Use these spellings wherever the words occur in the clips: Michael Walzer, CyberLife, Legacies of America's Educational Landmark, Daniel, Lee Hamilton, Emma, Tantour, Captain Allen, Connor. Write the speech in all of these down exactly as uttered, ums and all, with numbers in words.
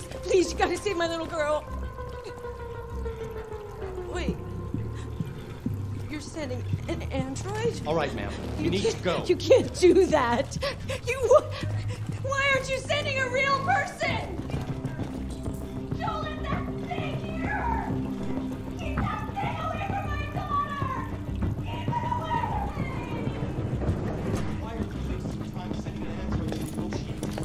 Please, please, you gotta save my little girl. Wait. You're sending an android? All right, ma'am. You, you need to go. You can't do that. You... Why aren't you sending a real person? Don't let that thing here! Keep that thing away from my daughter! Keep it away! Why are you wasting time sending an android to negotiate?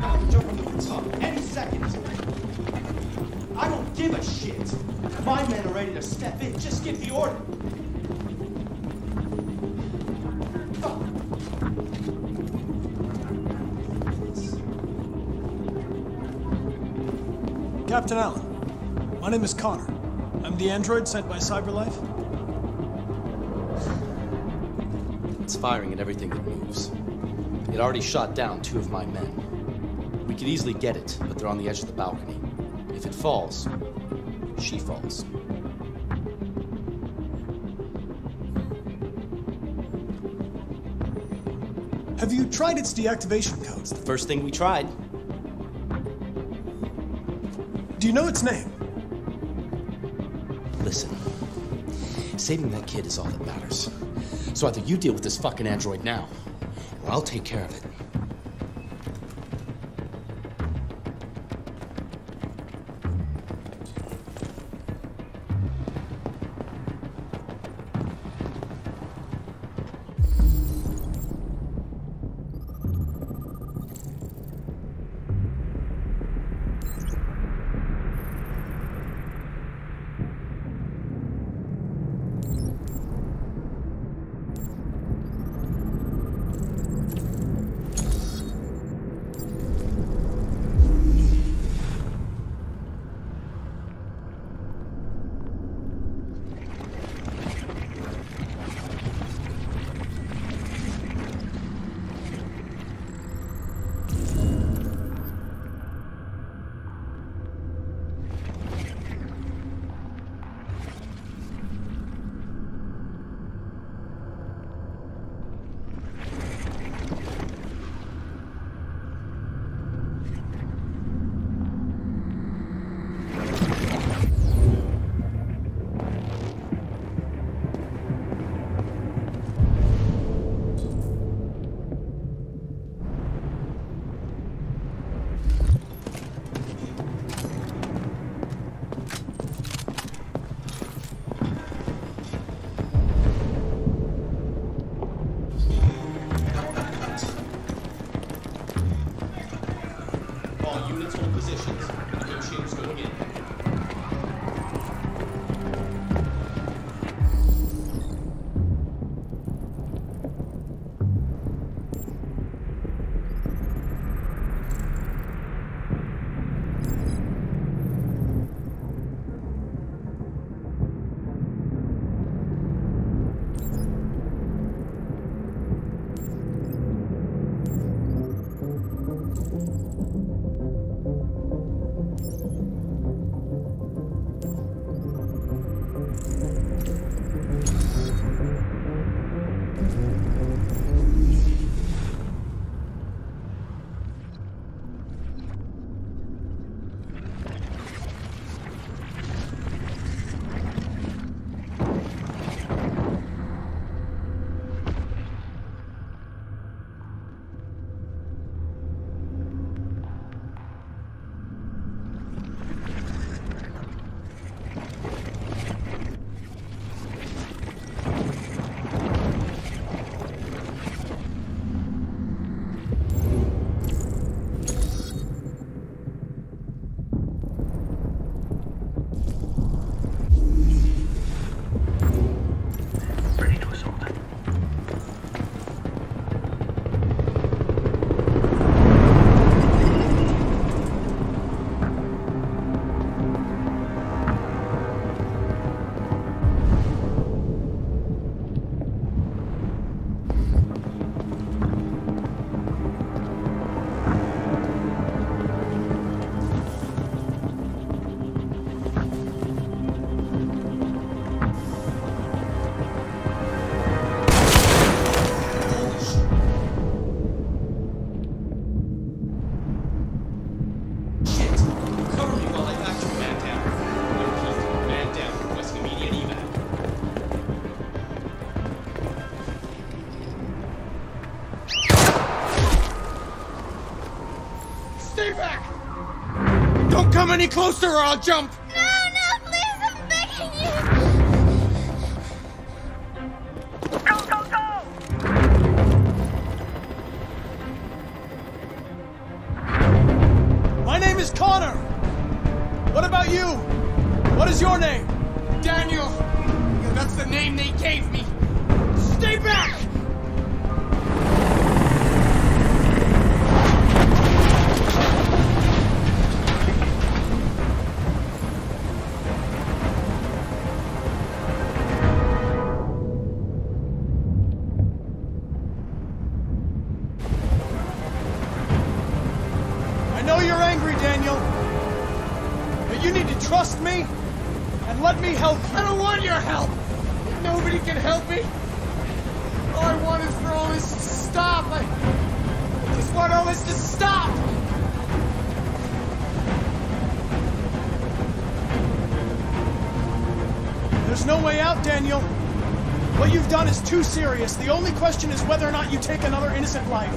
I'll have to jump from the top any second. I don't give a shit. My men are ready to step in. Just give the order. Captain Allen, my name is Connor. I'm the android sent by CyberLife. It's firing at everything that moves. It already shot down two of my men. We could easily get it, but they're on the edge of the balcony. If it falls, she falls. Have you tried its deactivation codes? The first thing we tried. Do you know its name? Listen, saving that kid is all that matters. So either you deal with this fucking android now, or I'll take care of it. Don't come any closer or I'll jump! No, no, please, I'm begging you! Go, go, go! My name is Connor! What about you? What is your name? Daniel! That's the name they gave me! Stay back! I know you're angry, Daniel, but you need to trust me and let me help you. I don't want your help! If nobody can help me, all I want is for all this to stop. I, I just want all this to stop! There's no way out, Daniel. What you've done is too serious. The only question is whether or not you take another innocent life.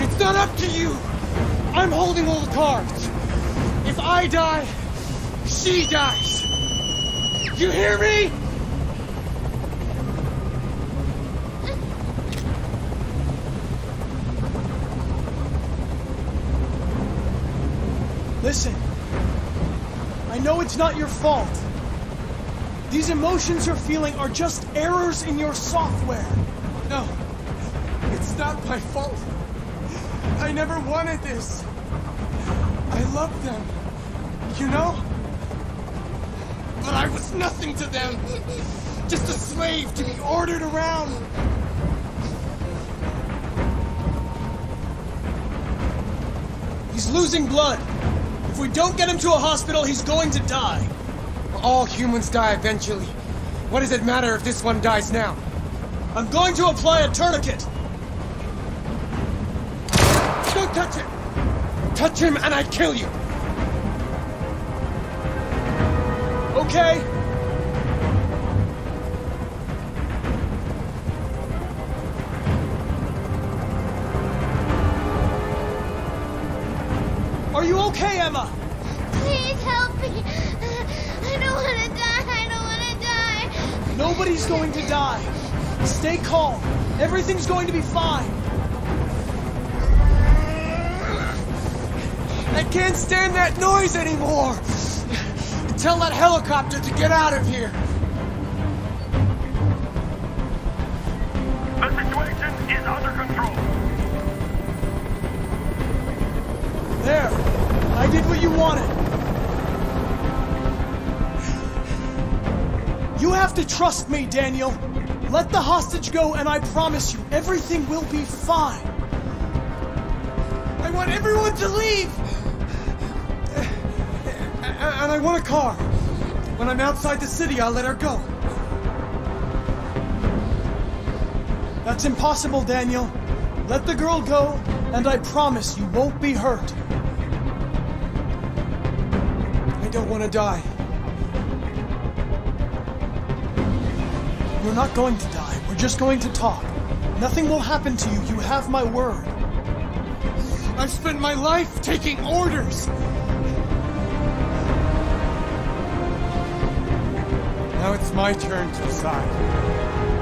It's not up to you! I'm holding all the cards. If I die, she dies. You hear me? Listen, I know it's not your fault. These emotions you're feeling are just errors in your software. No, it's not my fault. I never wanted this. I loved them, you know? But I was nothing to them. Just a slave to be ordered around. He's losing blood. If we don't get him to a hospital, he's going to die. All humans die eventually. What does it matter if this one dies now? I'm going to apply a tourniquet. Don't touch him! Touch him and I kill you! Okay? Are you okay, Emma? Please help me! I don't want to die! I don't want to die! Nobody's going to die. Stay calm. Everything's going to be fine. I can't stand that noise anymore! Tell that helicopter to get out of here! The situation is under control! There! I did what you wanted! You have to trust me, Daniel! Let the hostage go and I promise you, everything will be fine! I want everyone to leave! And I want a car. When I'm outside the city, I'll let her go. That's impossible, Daniel. Let the girl go, and I promise you won't be hurt. I don't want to die. You're not going to die. We're just going to talk. Nothing will happen to you. You have my word. I've spent my life taking orders. Now it's my turn to decide.